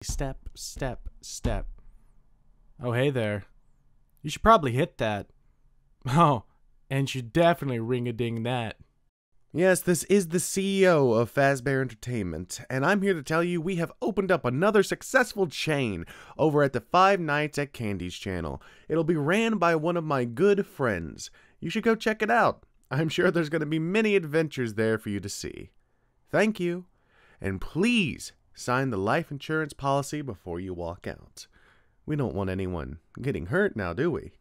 Step, step, step. Oh, hey there. You should probably hit that. Oh, and you definitely ring-a-ding that. Yes, this is the CEO of Fazbear Entertainment, and I'm here to tell you we have opened up another successful chain over at the Five Nights at Candy's channel. It'll be ran by one of my good friends. You should go check it out. I'm sure there's going to be many adventures there for you to see. Thank you, and please sign the life insurance policy before you walk out. We don't want anyone getting hurt now, do we?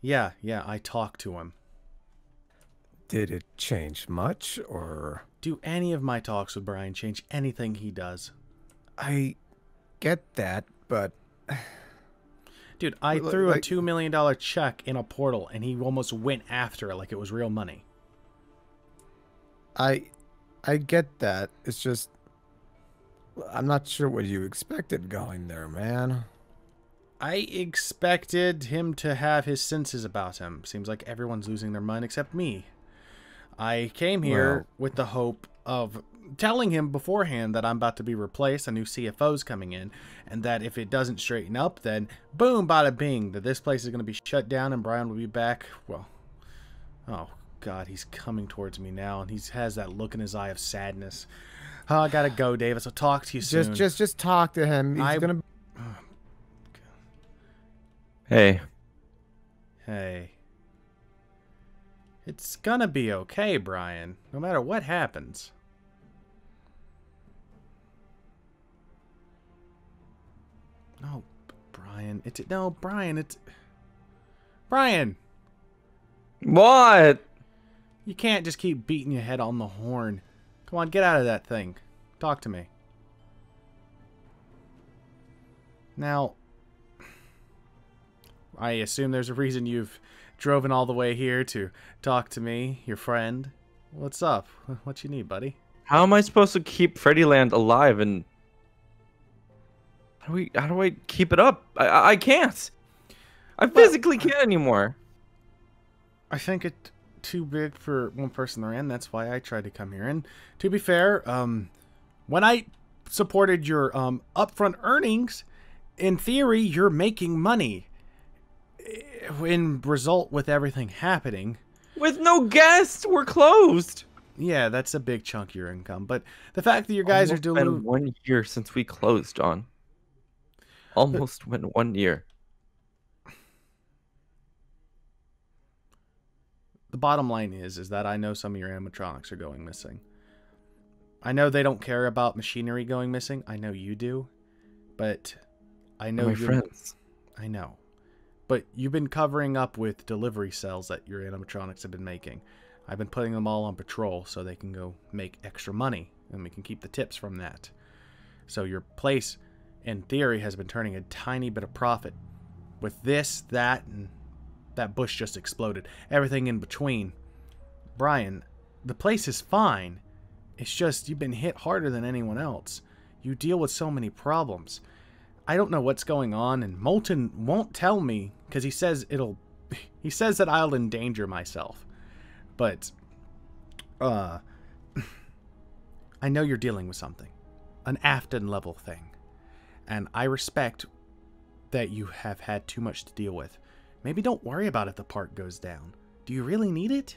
Yeah, I talked to him. Did it change much, or...? Do any of my talks with Bryan change anything he does? I get that, but... Dude, I threw a $2 million check in a portal, and he almost went after it like it was real money. I get that. It's just... I'm not sure what you expected going there, man. I expected him to have his senses about him. Seems like everyone's losing their mind except me. I came here with the hope of telling him beforehand that I'm about to be replaced, a new CFO's coming in, and that if it doesn't straighten up, then boom, bada bing, that this place is going to be shut down and Bryan will be back. Well, oh God, he's coming towards me now, and he has that look in his eye of sadness. Oh, I gotta go, Davis. I'll talk to you soon. Just talk to him. He's gonna. Hey. Hey. It's gonna be okay, Bryan. No matter what happens. No, Bryan. Bryan! What? You can't just keep beating your head on the horn. Come on, get out of that thing. Talk to me. Now, I assume there's a reason you've driven all the way here to talk to me, your friend. What's up? What you need, buddy? How am I supposed to keep Freddy Land alive, and how do I keep it up? I can't. I physically can't anymore. I think it... too big for one person to run. That's why I tried to come here. And to be fair, when I supported your upfront earnings, in theory, you're making money. In result, with everything happening, with no guests, we're closed. Yeah, that's a big chunk of your income. But the fact that your guys are doing been 1 year since we closed, John. Almost went 1 year. The bottom line is that I know some of your animatronics are going missing. I know they don't care about machinery going missing. I know you do. But I know you're... friends. I know. But you've been covering up with delivery cells that your animatronics have been making. I've been putting them all on patrol so they can go make extra money. And we can keep the tips from that. So your place, in theory, has been turning a tiny bit of profit. With this, that, and... that bush just exploded. Everything in between. Bryan, the place is fine. It's just you've been hit harder than anyone else. You deal with so many problems. I don't know what's going on, and Molten won't tell me because he says that I'll endanger myself. But I know you're dealing with something. An Afton level thing. And I respect that you have had too much to deal with. Maybe don't worry about it if the park goes down. Do you really need it?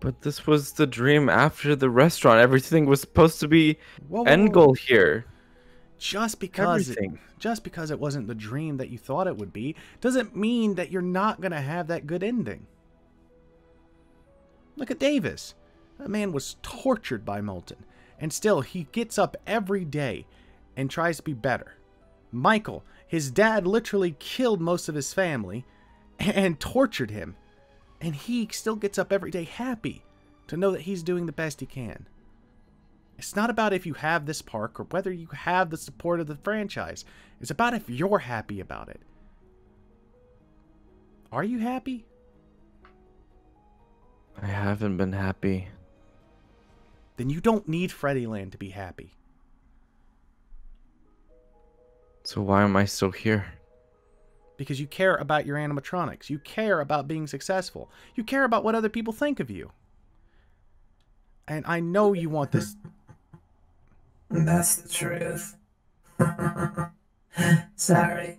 But this was the dream after the restaurant. Everything was supposed to be end goal here. Just because it wasn't the dream that you thought it would be doesn't mean that you're not going to have that good ending. Look at Davis. That man was tortured by Molten. And still, he gets up every day and tries to be better. Michael... his dad literally killed most of his family and tortured him. And he still gets up every day happy to know that he's doing the best he can. It's not about if you have this park or whether you have the support of the franchise. It's about if you're happy about it. Are you happy? I haven't been happy. Then you don't need Freddy Land to be happy. So why am I still here? Because you care about your animatronics. You care about being successful. You care about what other people think of you. And I know you want this... That's the truth. Sorry.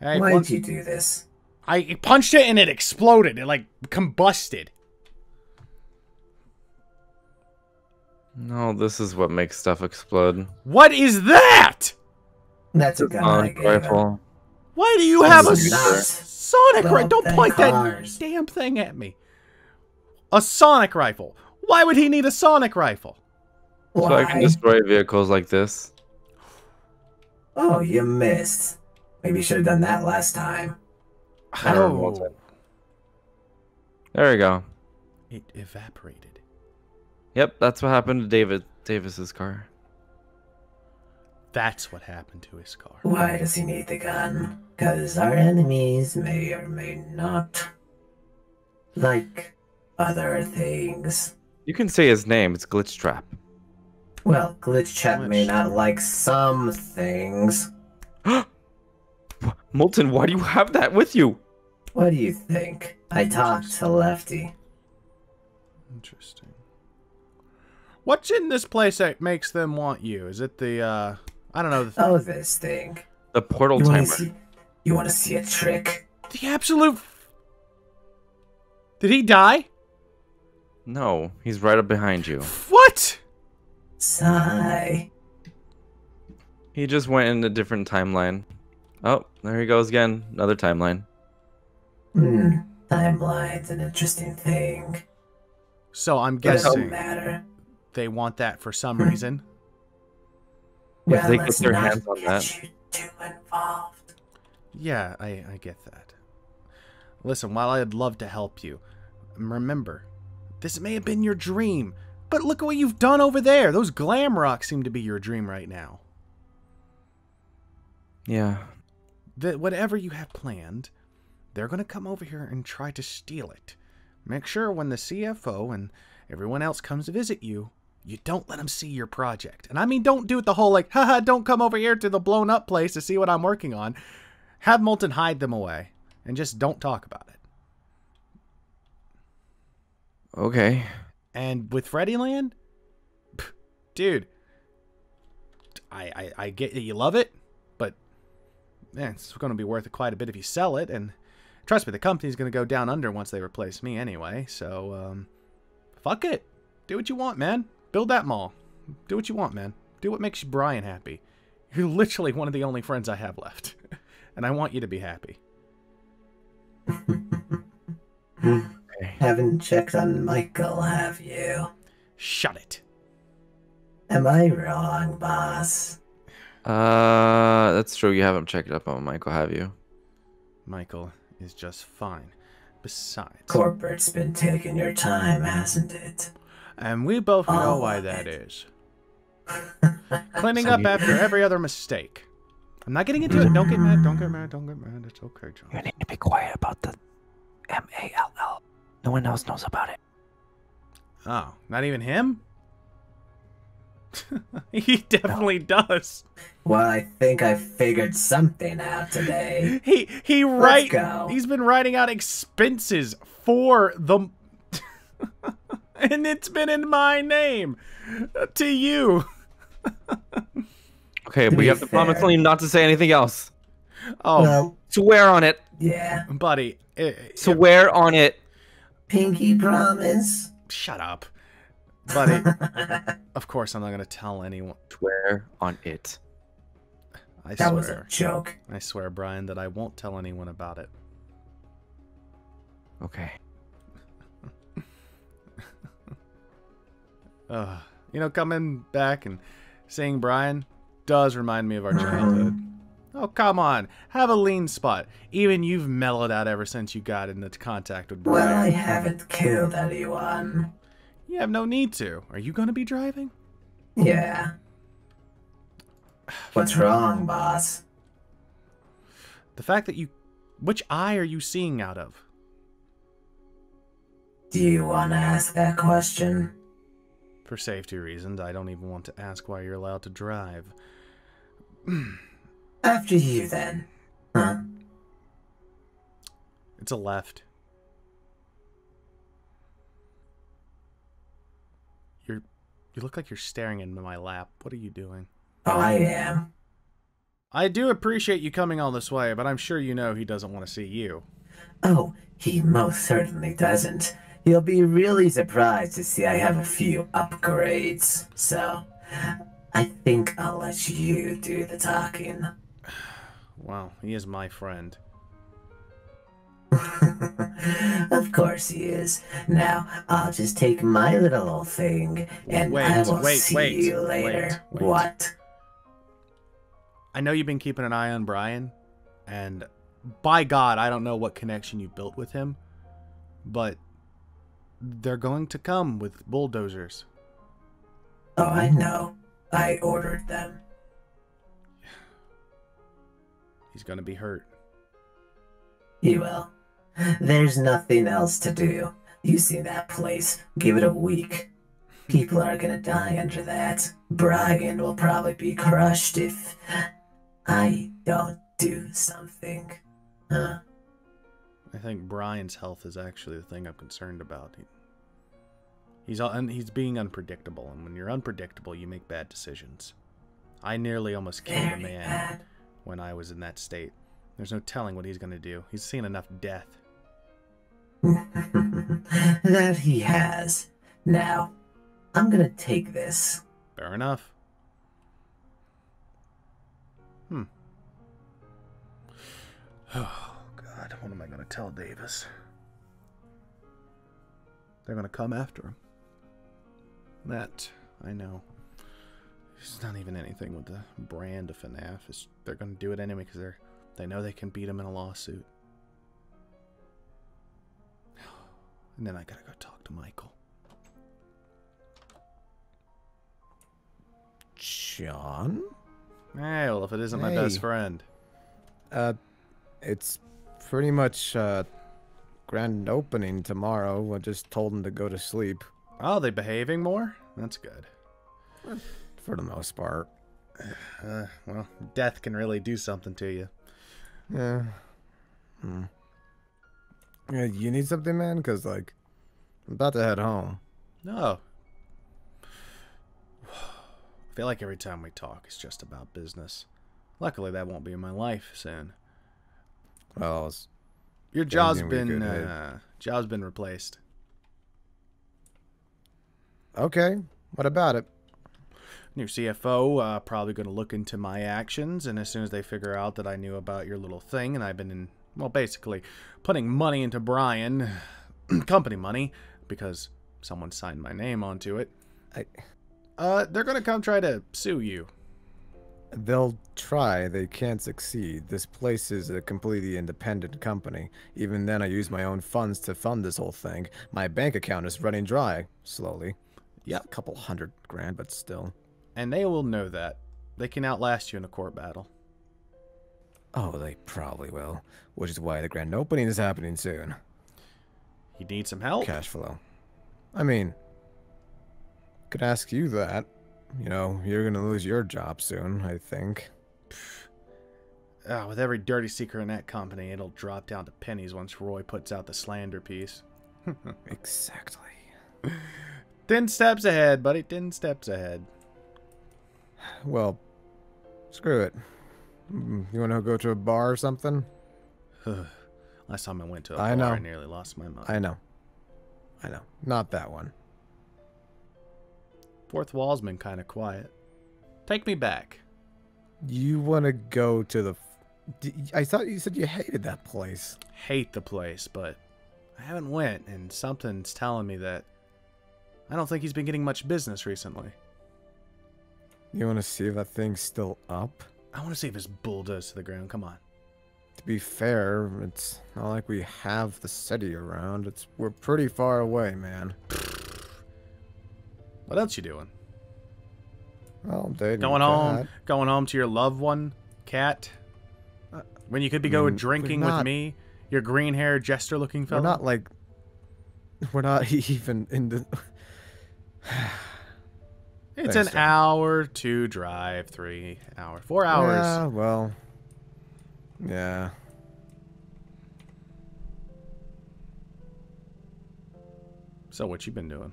Hey, why did you do this? I punched it and it exploded. It, like, combusted. No, this is what makes stuff explode. What is that? That's a sonic rifle. Why do you have a sonic rifle? Don't point that damn thing at me. A sonic rifle. Why would he need a sonic rifle? Why? So I can destroy vehicles like this. Oh, you missed. Maybe you should have done that last time. Oh. There we go. It evaporated. Yep, that's what happened to Davis's car. That's what happened to his car. Why does he need the gun? Because our enemies may or may not like other things. You can say his name. It's Glitchtrap. Well, Glitchtrap may not like some things. Molten, why do you have that with you? What do you think? I talked to Lefty. Interesting. What's in this place that makes them want you? Is it the, I don't know. The this thing. The portal timer. You want to see a trick? The absolute... Did he die? No, he's right up behind you. What? Sigh. He just went in a different timeline. Oh, there he goes again. Another timeline. Hmm. Timeline's an interesting thing. So I'm guessing... It doesn't matter. They want that for some reason. Yeah, well, they put their hands on that. You too involved. Yeah, I get that. Listen, while I'd love to help you, remember, this may have been your dream, but look at what you've done over there. Those glam rocks seem to be your dream right now. Yeah. Whatever you have planned, they're going to come over here and try to steal it. Make sure when the CFO and everyone else comes to visit you, you don't let them see your project. And I mean, don't do it the whole like, haha, don't come over here to the blown up place to see what I'm working on. Have Molten hide them away and just don't talk about it. Okay. And with Freddy Land, dude, I get that you love it, but man, it's going to be worth quite a bit if you sell it. And trust me, the company's going to go down under once they replace me anyway. So, fuck it. Do what you want, man. Build that mall. Do what you want, man. Do what makes Bryan happy. You're literally one of the only friends I have left. And I want you to be happy. Haven't checked on Michael, have you? Shut it. Am I wrong, boss? That's true. You haven't checked up on Michael, have you? Michael is just fine. Besides, corporate's been taking your time, hasn't it? And we both know why that is. Cleaning up after every other mistake. I'm not getting into it. Don't get mad. Don't get mad. Don't get mad. It's okay, John. You need to be quiet about the MALL. No one else knows about it. Oh, not even him? He definitely does. Well, I think I figured something out today. He's been writing out expenses for the and it's been in my name to you. Okay, but you have to promise me not to say anything else. Oh, well, swear on it. Yeah, buddy. Swear on it. Pinky promise. Shut up. Buddy, of course I'm not going to tell anyone. Swear on it. That was a joke. I swear, Bryan, that I won't tell anyone about it. Okay. You know, coming back and seeing Bryan does remind me of our childhood. Oh, come on. Have a lean spot. Even you've mellowed out ever since you got into contact with Bryan. Well, I haven't killed anyone. You have no need to. Are you going to be driving? Yeah. What's wrong, boss? The fact that you... Which eye are you seeing out of? Do you want to ask that question? For safety reasons, I don't even want to ask why you're allowed to drive. After you, then. Huh? It's a left. You look like you're staring into my lap. What are you doing? I am. I do appreciate you coming all this way, but I'm sure you know he doesn't want to see you. Oh, he most certainly doesn't. You'll be really surprised to see I have a few upgrades. So, I think I'll let you do the talking. Wow, he is my friend. Of course he is. Now, I'll just take my little old thing, and I will see you later. What? I know you've been keeping an eye on Bryan, and by God, I don't know what connection you built with him, but they're going to come with bulldozers. Oh, I know. I ordered them. He's going to be hurt. He will. There's nothing else to do. You see that place. Give it a week. People are gonna die under that. Bryan will probably be crushed if I don't do something. Huh? I think Bryan's health is actually the thing I'm concerned about. He's being unpredictable, and when you're unpredictable, you make bad decisions. I nearly almost killed a man when I was in that state. There's no telling what he's gonna do. He's seen enough death. That he has. Now, I'm gonna take this. Fair enough. Oh, God. What am I gonna tell Davis? They're gonna come after him. That, I know. It's not even anything with the brand of FNAF. It's, they're gonna do it anyway because they know they can beat him in a lawsuit. And then I gotta go talk to Michael. John? Hey, well, if it isn't my best friend. It's pretty much grand opening tomorrow. I just told him to go to sleep. Oh, they behaving more? That's good. For the most part. Well, death can really do something to you. Yeah. Yeah, you need something, man? Because, like, I'm about to head home. No. I feel like every time we talk, it's just about business. Luckily, that won't be in my life soon. Well, your job's been replaced. Okay. What about it? New CFO probably going to look into my actions, and as soon as they figure out that I knew about your little thing, and I've been in, well, basically putting money into Bryan, company money, because someone signed my name onto it. They're going to come try to sue you. They'll try. They can't succeed. This place is a completely independent company. Even then, I use my own funds to fund this whole thing. My bank account is running dry, slowly. Yeah, a couple $100 grand, but still. And they will know that. They can outlast you in a court battle. Oh, they probably will. Which is why the grand opening is happening soon. You need some help? Cash flow. I mean, could ask you that. You know, you're going to lose your job soon, I think. Oh, with every dirty secret in that company, it'll drop down to pennies once Roy puts out the slander piece. Exactly. 10 steps ahead, buddy. 10 steps ahead. Well, screw it. You want to go to a bar or something? Last time I went to a bar, I nearly lost my mind. I know. I know. Not that one. Fourth wall's been kind of quiet. Take me back. You want to go to the... I thought you said you hated that place. Hate the place, but I haven't went, and something's telling me that I don't think he's been getting much business recently. You want to see if that thing's still up? I want to see if it's bulldozed to the ground. Come on. To be fair, it's not like we have the city around. We're pretty far away, man. What else you doing? Well, I'm dating. Going home. Going home to your loved one, Cat. When you could be going drinking with me, your green-haired jester-looking fellow. We're not like. We're not even in the. It's an hour to drive, 3 hours, 4 hours. Yeah, well, yeah. So what you been doing?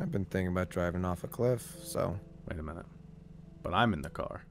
I've been thinking about driving off a cliff, so... Wait a minute. But I'm in the car.